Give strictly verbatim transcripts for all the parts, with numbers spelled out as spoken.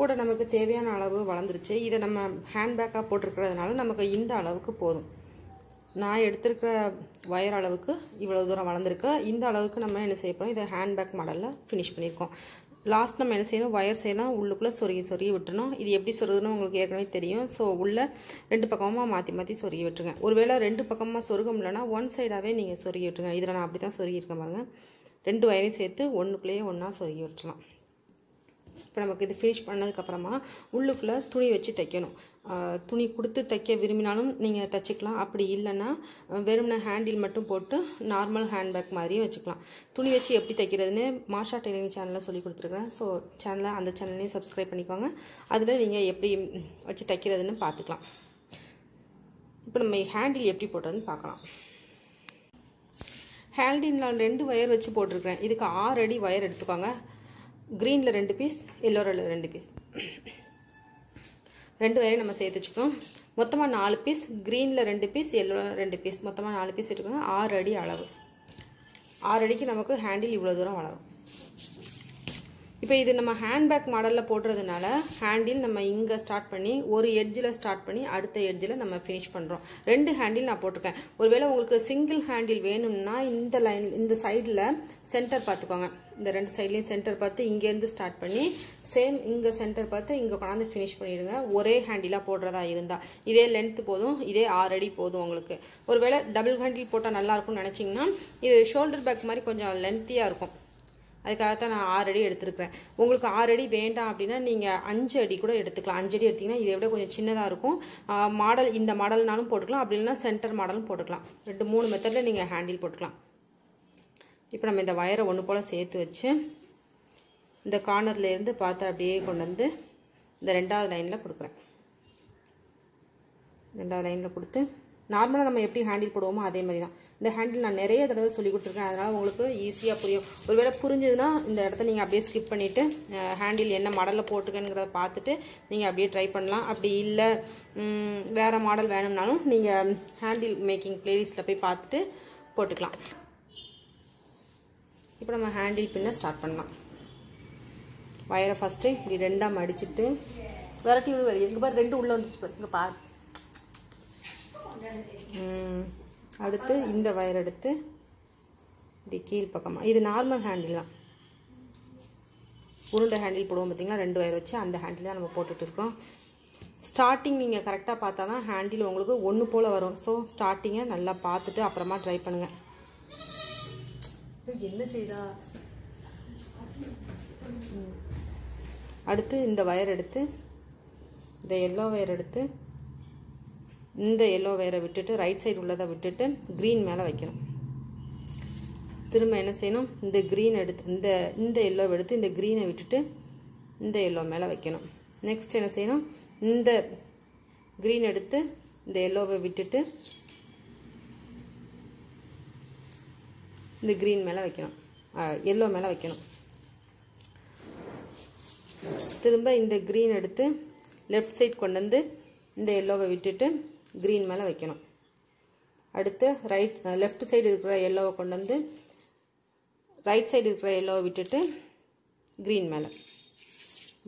கூட நமக்கு தேவையான அளவு வளர்ந்துருச்சு. இத நம்ம ஹேண்ட் பேக்கா போட்டுக்கிறதுனால நமக்கு இந்த அளவுக்கு போதும். நான் எடுத்துக்கிற வயர் அளவுக்கு இவ்வளவு தூரம் வளர்ந்திருக்கு. இந்த அளவுக்கு நம்ம என்ன செய்யறோம், இத ஹேண்ட் பேக் மாடல்ல ஃபினிஷ் பண்ணிருக்கோம். லாஸ்ட் நம்ம என்ன செய்யணும், வயர் செய்யலாம் உள்ளுக்குள்ள சொருகி சொருகி விட்டுறணும். இது எப்படி சொருகுதுன்னு உங்களுக்கு ஏற்கனவே தெரியும். ஸோ உள்ள ரெண்டு பக்கமா மாற்றி மாற்றி சொருகி விட்டுருங்க. ஒருவேளை ரெண்டு பக்கமாக சொருகம் இல்லைன்னா ஒன் சைடாகவே நீங்கள் சொருகி விட்டுருங்க. இதில் நான் அப்படி தான் சொருகிருக்கேன் பாருங்க. ரெண்டு வயரையும் சேர்த்து ஒன்றுக்குள்ளேயே ஒன்றா சொருகி விட்டுலாம். இப்போ நமக்கு இது ஃபினிஷ் பண்ணதுக்கப்புறமா உள்ளுக்குள்ளே துணி வச்சு தைக்கணும். துணி கொடுத்து தைக்க விரும்பினாலும் நீங்கள் தைச்சிக்கலாம். அப்படி இல்லைன்னா வெறும்னா ஹேண்டில் மட்டும் போட்டு நார்மல் ஹேண்ட்பேக் மாதிரியும் வச்சுக்கலாம். துணி வச்சு எப்படி தைக்கிறதுன்னு மாஷா டெய்லரிங் சேனலில் சொல்லி கொடுத்துருக்கேன். ஸோ சேனலை அந்த சேனல்லையும் சப்ஸ்கிரைப் பண்ணிக்கோங்க. அதில் நீங்கள் எப்படி வச்சு தைக்கிறதுன்னு பார்த்துக்கலாம். இப்போ நம்ம ஹேண்டில் எப்படி போடுறதுன்னு பார்க்கலாம். ஹேண்டில் நான் ரெண்டு ஒயர் வச்சு போட்டிருக்கிறேன். இதுக்கு ஆறு அடி ஒயர் எடுத்துக்கோங்க. க்ரீனில் ரெண்டு பீஸ், எல்லோவில் ரெண்டு பீஸ், ரெண்டு வயரையும் நம்ம சேர்த்து வச்சுக்கோம். மொத்தமாக நாலு பீஸ், க்ரீனில் ரெண்டு பீஸ், எல்லோவில் ரெண்டு பீஸ், மொத்தமாக நாலு பீஸ் வச்சுக்கோங்க. ஆறு அடி அளவு, ஆறு அடிக்கு நமக்கு ஹேண்டில் இவ்வளோ தூரம் வளரும். இப்போ இது நம்ம ஹேண்ட்பேக் மாடலில் போடுறதுனால ஹேண்டில் நம்ம இங்கே ஸ்டார்ட் பண்ணி ஒரு எட்ஜில் ஸ்டார்ட் பண்ணி அடுத்த எட்ஜில் நம்ம ஃபினிஷ் பண்ணுறோம். ரெண்டு ஹேண்டில் நான் போட்டிருக்கேன். ஒருவேளை உங்களுக்கு சிங்கிள் ஹேண்டில் வேணும்னா இந்த லைன் இந்த சைடில் சென்டர் பார்த்துக்கோங்க. இந்த ரெண்டு சைட்லேயும் சென்டர் பார்த்து இங்கேருந்து ஸ்டார்ட் பண்ணி சேம் இங்கே சென்டர் பார்த்து இங்கே கொண்டாந்து ஃபினிஷ் பண்ணிடுங்க. ஒரே ஹேண்டிலாக போடுறதா இருந்தால் இதே லென்த்து போதும், இதே ஆறு அடி போதும் உங்களுக்கு. ஒருவேளை டபுள் ஹேண்டில் போட்டால் நல்லாயிருக்கும்னு நினச்சிங்கன்னா இது ஷோல்டர் பேக் மாதிரி கொஞ்சம் லென்த்தியாக இருக்கும். அதுக்காகத்தான் நான் ஆறு அடி எடுத்துருக்கிறேன். உங்களுக்கு ஆறு அடி வேண்டாம் அப்படின்னா நீங்கள் அஞ்சு அடி கூட எடுத்துக்கலாம். அஞ்சு அடி எடுத்திங்கன்னா இதை விட கொஞ்சம் சின்னதாக இருக்கும். மாடல் இந்த மாடல்னாலும் போட்டுக்கலாம், அப்படி இல்லைன்னா சென்டர் மாடலும் போட்டுக்கலாம். ரெண்டு மூணு மெத்தடில் நீங்கள் ஹேண்டில் போட்டுக்கலாம். இப்போ நம்ம இந்த வயரை ஒன்று போல் சேர்த்து வச்சு இந்த கார்னர்லேருந்து பார்த்து அப்படியே கொண்டு வந்து இந்த ரெண்டாவது லைனில் கொடுக்குறேன். ரெண்டாவது லைனில் கொடுத்து நார்மலாக நம்ம எப்படி ஹேண்டில் போடுவோமோ அதே மாதிரி தான். இந்த ஹேண்டில் நான் நிறைய தடவை சொல்லி கொடுத்துருக்கேன், அதனால் உங்களுக்கு ஈஸியாக புரியும். ஒருவேளை புரிஞ்சுதுன்னா இந்த இடத்த நீங்கள் அப்படியே ஸ்கிப் பண்ணிவிட்டு ஹேண்டில் என்ன மாடலில் போட்டிருக்கேங்கிறத பார்த்துட்டு நீங்கள் அப்படியே ட்ரை பண்ணலாம். அப்படி இல்லை வேறு மாடல் வேணும்னாலும் நீங்கள் ஹேண்டில் மேக்கிங் பிளேலிஸ்ட்டில் போய் பார்த்துட்டு போட்டுக்கலாம். இப்போ நம்ம ஹேண்டில் பின்ன ஸ்டார்ட் பண்ணலாம். வயரை ஃபஸ்ட்டு இப்படி ரெண்டாக மடிச்சுட்டு விரட்டி விடுவேன். எங்கள் பாரு ரெண்டு உள்ளே வந்துச்சு பாரு, இங்கே பாரு. அடுத்து இந்த வயர் எடுத்து இப்படி கீழ் பக்கமாக, இது நார்மல் ஹேண்டில் தான், உருண்டை ஹேண்டில் போடுவோம் பார்த்திங்கன்னா ரெண்டு வயர் வச்சு அந்த ஹேண்டில் தான் நம்ம போட்டுட்ருக்கோம். ஸ்டார்டிங் நீங்கள் கரெக்டாக பார்த்தா தான் ஹேண்டில் உங்களுக்கு ஒன்று போல் வரும். ஸோ ஸ்டார்டிங்கை நல்லா பார்த்துட்டு அப்புறமா ட்ரை பண்ணுங்கள். என்ன செய்தா அடுத்து இந்த வயர் எடுத்து இந்த எல்லோ வயர் எடுத்து இந்த எல்லோ வயரை விட்டுட்டு ரைட் சைடு உள்ளதை விட்டுட்டு க்ரீன் மேலே வைக்கணும். திரும்ப என்ன செய்யணும், இந்த க்ரீன் எடுத்து இந்த இந்த எல்லோவை எடுத்து இந்த க்ரீனை விட்டுட்டு இந்த எல்லோ மேலே வைக்கணும். நெக்ஸ்ட் என்ன செய்யணும், இந்த க்ரீன் எடுத்து இந்த எல்லோவை விட்டுட்டு இந்த க்ரீன் மேலே வைக்கணும், எல்லோ மேலே வைக்கணும். திரும்ப இந்த க்ரீன் எடுத்து லெஃப்ட் சைட் கொண்டு வந்து இந்த எல்லோவை விட்டுட்டு க்ரீன் மேலே வைக்கணும். அடுத்து ரைட் லெஃப்ட் சைடு இருக்கிற எல்லோவை கொண்டு வந்து ரைட் சைடு இருக்கிற எல்லோவை விட்டுட்டு க்ரீன் மேலே,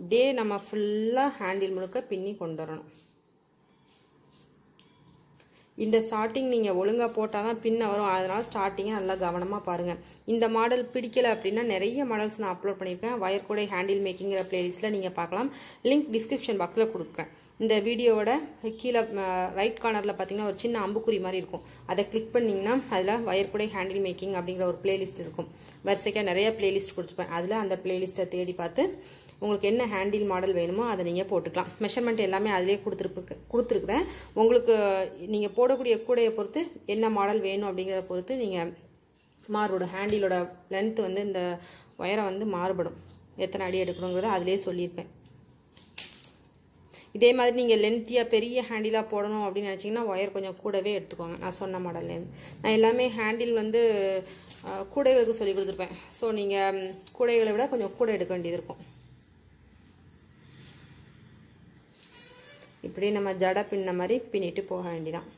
இப்படியே நம்ம ஃபுல்லாக ஹேண்டில் முழுக்க பின்னி கொண்டு வரணும். இந்த ஸ்டார்டிங் நீங்கள் ஒழுங்காக போட்டால் தான் பின்ன வரும். அதனால் ஸ்டார்டிங்கை நல்லா கவனமாக பாருங்கள். இந்த மாடல் பிடிக்கலை அப்படின்னா நிறைய மாடல்ஸ் நான் அப்லோட் பண்ணியிருக்கேன். வயர் கூட ஹேண்டில் மேக்கிங்கிற பிளேலிஸ்ட்டில் நீங்கள் பார்க்கலாம். லிங்க் டிஸ்கிரிப்ஷன் பாக்ஸில் கொடுக்குறேன். இந்த வீடியோவோட கீழே ரைட் கார்னரில் பார்த்தீங்கன்னா ஒரு சின்ன அம்புக்குறி மாதிரி இருக்கும், அதை கிளிக் பண்ணிங்கன்னா அதில் வயர் கூட ஹேண்டில் மேக்கிங் அப்படிங்கிற ஒரு பிளேலிஸ்ட் இருக்கும். வரிசைக்காக நிறைய பிளேலிஸ்ட் கொடுத்துப்பேன். அதில் அந்த பிளேலிஸ்ட்டை தேடி பார்த்து உங்களுக்கு என்ன ஹேண்டில் மாடல் வேணுமோ அதை நீங்கள் போட்டுக்கலாம். மெஷர்மெண்ட் எல்லாமே அதிலே கொடுத்துருக்கு கொடுத்துருக்குறேன் உங்களுக்கு. நீங்கள் போடக்கூடிய கூடையை பொறுத்து என்ன மாடல் வேணும் அப்படிங்கிறத பொறுத்து நீங்கள் மாறுபடும். ஹேண்டிலோட லென்த்து வந்து இந்த ஒயரை வந்து மாறுபடும். எத்தனை அடி எடுக்கணுங்கிறத அதிலே சொல்லியிருப்பேன். இதே மாதிரி நீங்கள் லென்த்தியாக பெரிய ஹேண்டிலாக போடணும் அப்படின்னு நினச்சிங்கன்னா ஒயர் கொஞ்சம் கூடவே எடுத்துக்கோங்க. நான் சொன்ன மாடல்லேருந்து நான் எல்லாமே ஹேண்டில் வந்து கூடைகளுக்கு சொல்லி கொடுத்துருப்பேன். ஸோ நீங்கள் கூடைகளை விட கொஞ்சம் கூட எடுக்க வேண்டியது இருக்கும். இப்படி நம்ம ஜடை பின்ன மாதிரி பின்னிட்டு போக வேண்டிதான்.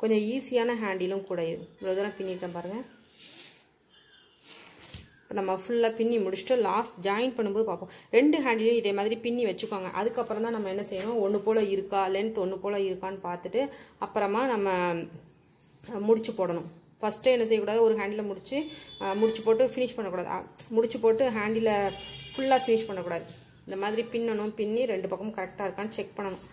கொஞ்சம் ஈஸியான ஹேண்டிலும் கூட. இது இவ்வளோ தூரம் பின்னிருக்கேன் பாருங்கள். நம்ம ஃபுல்லா பின்னி முடிச்சிட்டு லாஸ்ட் ஜாயின் பண்ணும்போது பாப்போம் ரெண்டு ஹேண்டிலயும் இதே மாதிரி பின்னி வெச்சுக்கோங்க அதுக்கு அப்புறம் தான் நம்ம என்ன செய்யணும் ஒண்ணு போல இருக்கா லெந்த் ஒண்ணு போல இருக்கான்னு பார்த்துட்டு அப்புறமா நம்ம முடிச்சு போடணும் First, I will handle முடிச்சு முடிச்சு போட்டு finish பண்ணக்கூடாது முடிச்சு போட்டு ஹேண்டில ஃபுல்லா finish பண்ணக்கூடாது இந்த மாதிரி பின்னணும் பின்னி ரெண்டு பக்கம் கரெக்ட்டா இருக்கான்னு செக் பண்ணனும்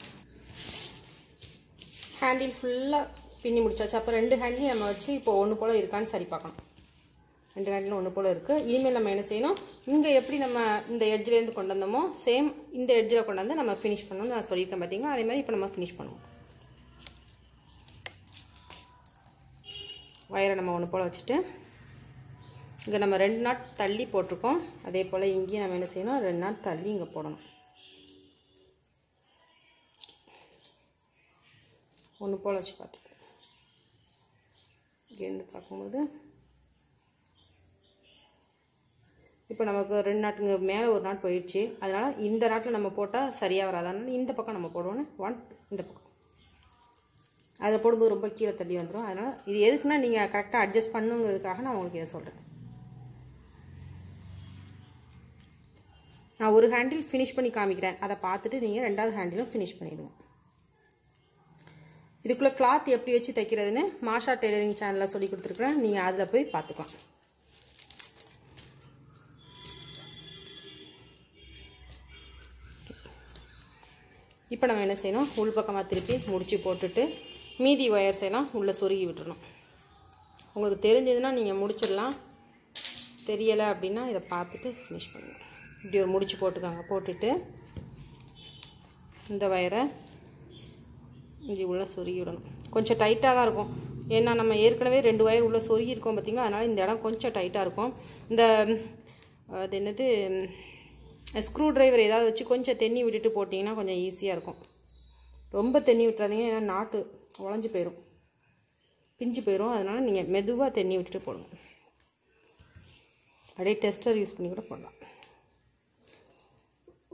ஹேண்டில் ஃபுல்லா பின்னி முடிச்சாச்சு அப்ப ரெண்டு ஹேண்டில நம்ம வச்சு இப்போ ஒண்ணு போல இருக்கான்னு சரி பார்க்கணும் ரெண்டு ஹேண்டில ஒண்ணு போல இருக்கு இனிமேல் நம்ம என்ன செய்யணும் இங்க எப்படி நம்ம இந்த எட்ஜ்ல இருந்து கொண்டு வந்தோமோ சேம் இந்த எட்ஜ்ல கொண்டு வந்து நம்ம finish பண்ணனும் நான் சொல்லிட்டேன் பாத்தீங்களா அதே மாதிரி இப்போ நம்ம finish பண்ணுவோம் வயரை நம்ம ஒண்ணு போல வச்சிட்டு இங்க நம்ம ரெண்டு நாட் தள்ளி போட்டுறோம் அதே போல இங்க நாம என்ன செய்யணும் ரெண்டு நாட் தள்ளி இங்க போடணும் ஒண்ணு போல வச்சு பாத்துங்க இங்க பாக்கும்போது இப்போ நமக்கு ரெண்டு நாட்ங்க மேல ஒரு நாட் போயிடுச்சு அதனால இந்த நாட்ல நம்ம போட்டா சரியா வராதான்னு இந்த பக்கம் நம்ம போடுவோம் ஒன்று இந்த பக்கம் அத போடும்போது ரொம்ப கீழ தள்ளி வந்துரும் அதனால இது எதுக்குன்னா நீங்க கரெக்ட்டா அட்ஜஸ்ட் பண்ணுங்கிறதுக்காக நான் உங்களுக்கு இத சொல்றேன் நான் ஒரு ஹேண்டில் finish பண்ணி காமிக்கிறேன் அத பார்த்துட்டு நீங்க இரண்டாவது ஹேண்டிலும் finish பண்ணிடுங்க இதுக்குள்ள cloth எப்படி வெச்சு தைக்கிறதுன்னு மாஷா டெய்லரிங் சேனல்ல சொல்லி கொடுத்திருக்கேன் நீங்க அதுல போய் பாத்துக்கலாம் இப்போ நாம என்ன செய்யணும் உள் பக்கமா திருப்பி முடிச்சி போட்டுட்டு மீதி வயர்ஸ் எல்லாம் உள்ள சொருகி விட்டுறணும் உங்களுக்கு தெரிஞ்சதுனா நீங்க முடிச்சிரலாம் தெரியல அப்படினா இத பார்த்துட்டு finish பண்ணுங்க இப்படி ஒரு முடிச்சி போட்டுக்கங்க போட்டுட்டு இந்த வயரை இது உள்ள சொருகி விடணும் கொஞ்சம் டைட்டா தான் இருக்கும் ஏன்னா நம்ம ஏற்கனவே ரெண்டு வயர் உள்ள சொருகி இருக்கோம் பாத்தீங்களா அதனால இந்த இடம் கொஞ்சம் டைட்டா இருக்கும் இந்த அது என்னது Screw driver ஏதாவது வச்சு கொஞ்சம் தண்ணி விட்டுட்டு போடினா கொஞ்சம் ஈஸியா இருக்கும். ரொம்ப தண்ணி விட்டுறாதீங்க ஏன்னா நாட் உடைஞ்சு போயிடும். பிஞ்சு போயிடும் அதனால நீங்க மெதுவா தண்ணி விட்டுட்டு போடுங்க. அப்படியே டெஸ்டர் யூஸ் பண்ணி கூட பண்ணலாம்.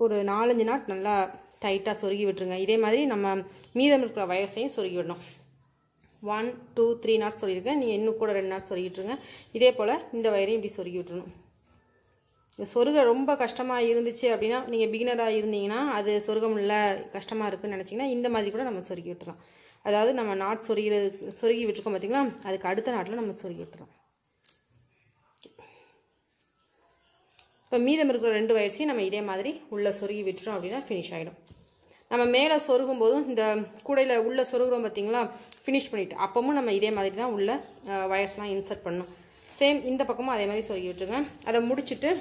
ஒரு நாலஞ்சு நாட் நல்லா டைட்டா சொருகி விட்டுருங்க. இதே மாதிரி நம்ம மீதம் இருக்கிற வயர்ஸையும் சொருகி விடணும். one two three நாட் சொருகி இருக்கேன். நீங்க இன்னும் கூட ரெண்டு நாட் சொருகிட்டுருங்க. இதே போல இந்த வயரையும் இப்படி சொருகி விட்டுறணும். சொருக ரொம்ப கஷ்டமா இருந்துச்சு அப்படினா நீங்க beginner-ஆ இருந்தீங்கனா அது சொருகமுள்ள கஷ்டமா இருக்குன்னு நினைச்சீங்கனா இந்த மாதிரி கூட நம்ம சொருகி விட்டுறோம். அதாவது நம்ம நாட் சொருகி சொருகி விட்டுறோம் பாத்தீங்களா அதுக்கு அடுத்த நாட்ல நம்ம சொருகி விட்டுறோம். இப்ப மீதம் இருக்கிற ரெண்டு வயர்ஸையும் நம்ம இதே மாதிரி உள்ள சொருகி விட்டுறோம் அப்படினா finish ஆயிடும். நம்ம மேல சொருகும்போது இந்த கூடையில உள்ள சொருகுறோம் பாத்தீங்களா finish பண்ணிட்டு அப்பமும் நம்ம இதே மாதிரி தான் உள்ள வயர்ஸ்லாம் இன்சர்ட் பண்ணனும். சேம் இந்த பக்கமும் அதே மாதிரி சொருகி விட்டுருங்க. அத முடிச்சிட்டு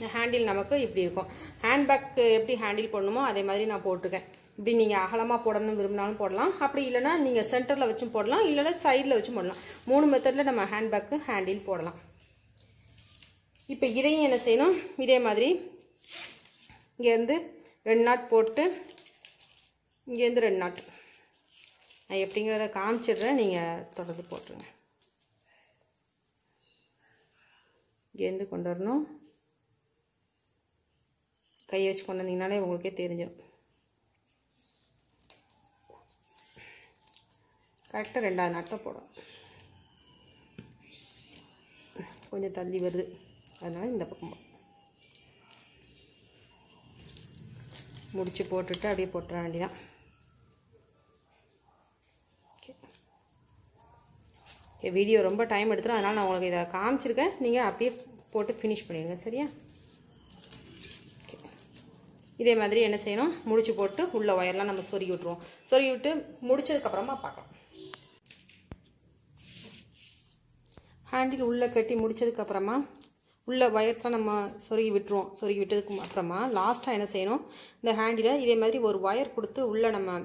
The handle நமக்கு இப்படி இருக்கும் ஹேண்ட்பேக் எப்படி ஹேண்டில் பண்ணுமோ அதே மாதிரி நான் போட்டுருக்கேன் இப்படி நீங்க அகலமா போடணும் விரும்பினாலும் போடலாம் அப்படி இல்லனா நீங்க சென்டர்ல வச்சும் போடலாம் இல்லனா சைடுல வச்சும் போடலாம் மூணு மெத்தட்ல நம்ம ஹேண்ட்பேக் ஹேண்டில் போடலாம் இப்போ இதையும் என்ன செய்யணும் இதே மாதிரி இங்க இருந்து ரெண்டு நாட் போட்டு இங்க இருந்து ரெண்டு நாட் நான் எப்படிங்கறத காமிச்சிடுறேன் நீங்க தொடர்ந்து போடுங்க இங்க இருந்து கொண்டு வரணும் கை வச்சு கொண்டீங்கனாலே உங்களுக்கே தெரிஞ்சிடும் கரெக்ட்டா இரண்டாவது நாட்ட போடுறோம் கொஞ்சம் தள்ளி வருது அதனால இந்த பக்கம் முடிச்சு போட்டுட்டு அப்படியே போட்ற வேண்டியதான் ஓகே வீடியோ ரொம்ப டைம் எடுத்துரும் அதனால நான் உங்களுக்கு இத காமிச்சிருக்கேன் நீங்க அப்படியே போட்டு finish பண்ணிடுங்க சரியா இதே மாதிரி என்ன செய்யணும் முடிச்சு போட்டு உள்ள வயர்லாம் நம்ம சொருகி விட்டுறோம் சொருகி விட்டு முடிச்சதுக்கு அப்புறமா பார்க்கலாம் ஹேண்டில் உள்ள கட்டி முடிச்சதுக்கு அப்புறமா உள்ள வயர்ஸா நம்ம சொருகி விட்டுறோம் சொருகி விட்டதுக்கு அப்புறமா லாஸ்டா என்ன செய்யணும் இந்த ஹேண்டில இதே மாதிரி ஒரு வயர் கொடுத்து உள்ள நம்ம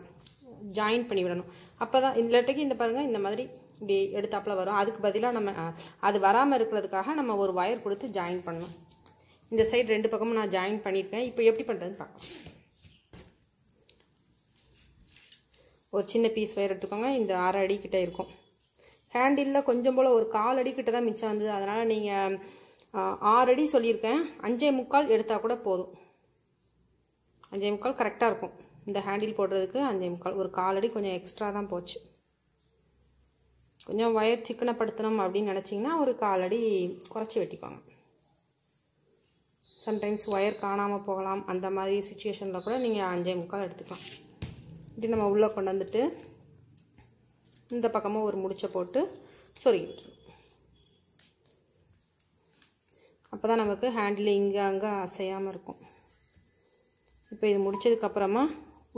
ஜாயின் பண்ணி விடணும் அப்பதான் இந்தட்டக்கு இந்த பாருங்க இந்த மாதிரி இப்படி எடுத்தாப்ல வரும் அதுக்கு பதிலா நம்ம அது வராம இருக்குிறதுக்காக நம்ம ஒரு வயர் கொடுத்து ஜாயின் பண்ணனும் இந்த சைடு ரெண்டு பக்கமும் நான் ஜாயின் பண்ணிட்டேன் இப்போ எப்படி பண்றதுன்னு பார்க்கலாம் ஒரு சின்ன பீஸ் வயர் எடுத்துக்கோங்க இந்த அரை அடி கிட்ட இருக்கும் ஹேண்டில்ல கொஞ்சம் போல ஒரு கால் அடி கிட்ட தான் மிச்சம் வந்தது அதனால நீங்க ஆறு அடி சொல்லி இருக்கேன் அஞ்சே முக்கால் எடுத்தா கூட போதும் அஞ்சே முக்கால் கரெக்ட்டா இருக்கும் இந்த ஹேண்டில் போடுறதுக்கு அஞ்சே முக்கால் ஒரு கால் அடி கொஞ்சம் எக்ஸ்ட்ரா தான் போச்சு கொஞ்சம் வயர் சிக்கனப்படுத்தணும் அப்படி நினைச்சீங்கனா ஒரு கால் அடி குறைச்சி வெட்டிக்கோங்க sometimes wire காணாம போகலாம் அந்த மாதிரி சிச்சுவேஷன்ல கூட நீங்க five and a half எடுத்துக்கலாம் இடி நம்ம உள்ள கொண்டு வந்துட்டு இந்த பக்கமா ஒரு முடிச்ச போட்டு சொருகி விட்டுறோம் அப்பதான் நமக்கு ஹேண்டில் இங்க அங்க அசையாம இருக்கும் இப்போ இது முடிச்சதுக்கு அப்புறமா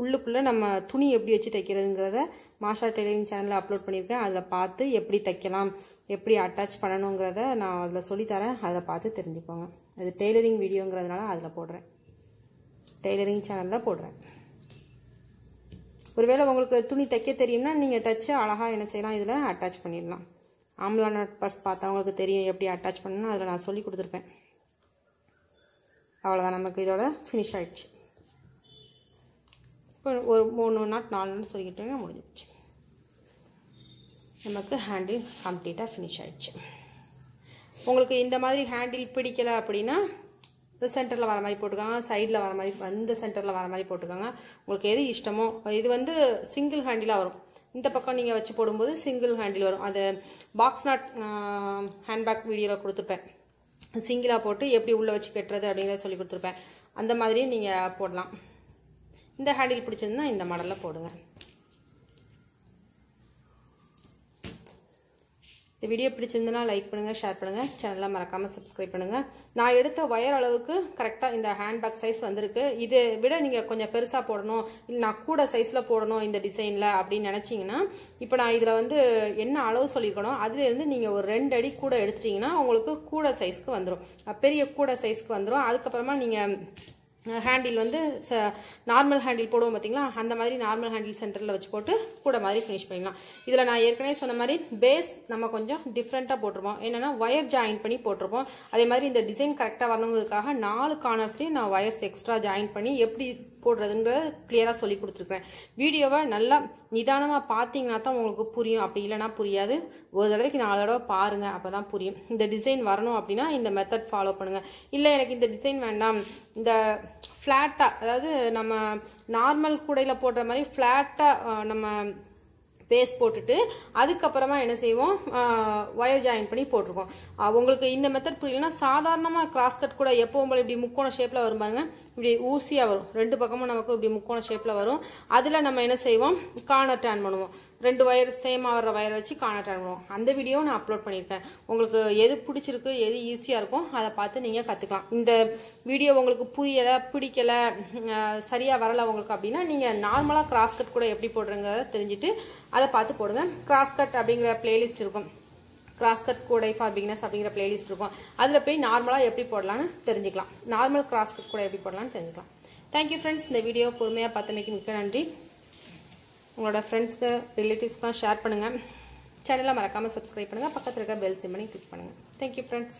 உள்ளுக்குள்ள நம்ம துணி எப்படி வச்சு தைக்கிறதுங்கறத மாஷா டெய்லரிங் சேனல்ல அப்லோட் பண்ணிருக்கேன் அதல பார்த்து எப்படி தைக்கலாம் எப்படி அட்டாச் பண்ணனும்ங்கறத நான் அதல சொல்லி தரேன் அத பார்த்து தெரிஞ்சுக்கோங்க அது டெய்லரிங் வீடியோங்கறதனால அதல போடுறேன் டெய்லரிங் சேனல்ல போடுறேன் ஒருவேளை உங்களுக்கு துணி தைக்க தெரியும்னா நீங்க தச்சு அழகா என்ன செய்யலாம் இதல அட்டாச் பண்ணிடலாம் ஆம்லா நட் பஸ் பார்த்தா உங்களுக்கு தெரியும் எப்படி அட்டாச் பண்ணனும் அதல நான் சொல்லி கொடுத்திருப்பேன் அவ்வளவுதான் நமக்கு இதோட finish ஆயிடுச்சு ஒரு three knot four knot சொருகிட்டேங்க முடிஞ்சிடுச்சு நமக்கு ஹேண்டில் கம்ப்ளீட்டா finish ஆயிடுச்சு உங்களுக்கு இந்த மாதிரி ஹேண்டில் பிடிக்கல அப்படினா இந்த சென்டர்ல வர மாதிரி போட்டுக்கங்க சைடுல வர மாதிரி அந்த சென்டர்ல வர மாதிரி போட்டுக்கங்க உங்களுக்கு எது இஷ்டமோ இது வந்து சிங்கிள் ஹேண்டிலா வரும் இந்த பக்கம் நீங்க வச்சு போடும்போது சிங்கிள் ஹேண்டில் வரும் அது பாக்ஸ் நாட் ஹேண்ட் பேக் வீடியோல கொடுத்துப்பேன் சிங்கிளா போட்டு எப்படி உள்ள வச்சு கட்டறது அப்படிங்கற சொல்லி கொடுத்துப்பேன் அந்த மாதிரி நீங்க போடலாம் இந்த ஹேண்டில் பிடிச்சதுன்னா இந்த மாடல்ல போடுங்க இந்த வீடியோ பிடிச்சிருந்தா லைக் பண்ணுங்க ஷேர் பண்ணுங்க சேனலை மறக்காம சப்ஸ்கிரைப் பண்ணுங்க நான் எடுத்த வயர் அளவுக்கு கரெக்ட்டா இந்த ஹேண்ட் பேக் சைஸ் வந்திருக்கு இது விட நீங்க கொஞ்சம் பெருசா போடணும் இல்ல நான் கூட சைஸ்ல போடணும் இந்த டிசைன்ல அப்படி நினைச்சீங்கனா இப்போ நான் இதல வந்து என்ன அளவு சொல்லிருக்கனோ அதில இருந்து நீங்க ஒரு two அடி கூட எடுத்துட்டீங்கனா உங்களுக்கு கூட சைஸ்க்கு வந்துரும் பெரிய கூட சைஸ்க்கு வந்துரும் அதுக்கு அப்புறமா நீங்க ஹேண்டில் வந்து நார்மல் ஹேண்டில் போடுவோம் பாத்தீங்களா அந்த மாதிரி நார்மல் ஹேண்டில் சென்டர்ல வச்சு போட்டு கூட மாதிரி finish பண்ணிடலாம் இதல நான் ஏற்கனவே சொன்ன மாதிரி பேஸ் நம்ம கொஞ்சம் டிஃபரண்டா போட்டுறோம் என்னன்னா வயர் ஜாயின் பண்ணி போட்டுறோம் அதே மாதிரி இந்த டிசைன் கரெக்ட்டா வரணும்ங்கறதுக்காக நாலு கார்னர்ஸ்லயே நான் வயர்ஸ் எக்ஸ்ட்ரா ஜாயின் பண்ணி எப்படி போடுறதுன்னு கிளியரா சொல்லி கொடுத்திருக்கேன் வீடியோவை நல்லா நிதானமா பாத்தீங்கன்னா தான் உங்களுக்கு புரியும் அப்படி இல்லனா புரியாது ஒரு தடவைக்கு நாலு தடவை பாருங்க அப்பதான் புரியும் இந்த டிசைன் வரணும் அப்படினா இந்த மெத்தட் ஃபாலோ பண்ணுங்க இல்ல எனக்கு இந்த டிசைன் வேண்டாம் இந்த ஃப்ளாட்டா அதாவது நம்ம நார்மல் கூடையில போடுற மாதிரி ஃப்ளாட்டா நம்ம பேஸ் போட்டுட்டு அதுக்கு அப்புறமா என்ன செய்வோம் வயர் ஜாயின் பண்ணி போட்டுறோம் உங்களுக்கு இந்த மெத்தட் புரியலனா சாதாரணமா கிராஸ் கட் கூட எப்பவும் போல இப்படி முக்கோண ஷேப்ல வரும் பாருங்க இப்படி ஊசியா வரும் ரெண்டு பக்கமும் நமக்கு இப்படி முக்கோண ஷேப்ல வரும் அதுல நம்ம என்ன செய்வோம் கார்னர் டான் பண்ணுவோம் ரெண்டு வயர் சேமா வர வயர் வச்சு கார்னர் டான் பண்ணுவோம் அந்த வீடியோ நான் அப்லோட் பண்ணிருக்கேன் உங்களுக்கு எது பிடிச்சிருக்கு எது ஈஸியா இருக்கோ அத பார்த்து நீங்க கத்துக்கலாம் இந்த வீடியோ உங்களுக்கு புரியல பிடிக்கல சரியா வரல உங்களுக்கு அப்படினா நீங்க நார்மலா கிராஸ் கட் கூட எப்படி போடுறங்கறத தெரிஞ்சிட்டு அத பார்த்து போடுங்க கிராஸ் கட் அப்படிங்கற பிளேலிஸ்ட் இருக்கும் கிராஸ் கட் கூடை ஃபார் பிகினர்ஸ் அப்படிங்கற பிளேலிஸ்ட் இருக்கும் அதுல போய் நார்மலா எப்படி போடலாம்னு தெரிஞ்சிக்கலாம் நார்மல் கிராஸ் கட் கூட எப்படி போடலாம்னு தெரிஞ்சிக்கலாம் Thank you friends இந்த வீடியோ பொறுமையா பார்த்தமைக்கு மிக்க நன்றி உங்களோட friends க்கு relatives க்கு ஷேர் பண்ணுங்க சேனலை மறக்காம subscribe பண்ணுங்க பக்கத்துல இருக்க bell symbol-ஐ click பண்ணுங்க Thank you friends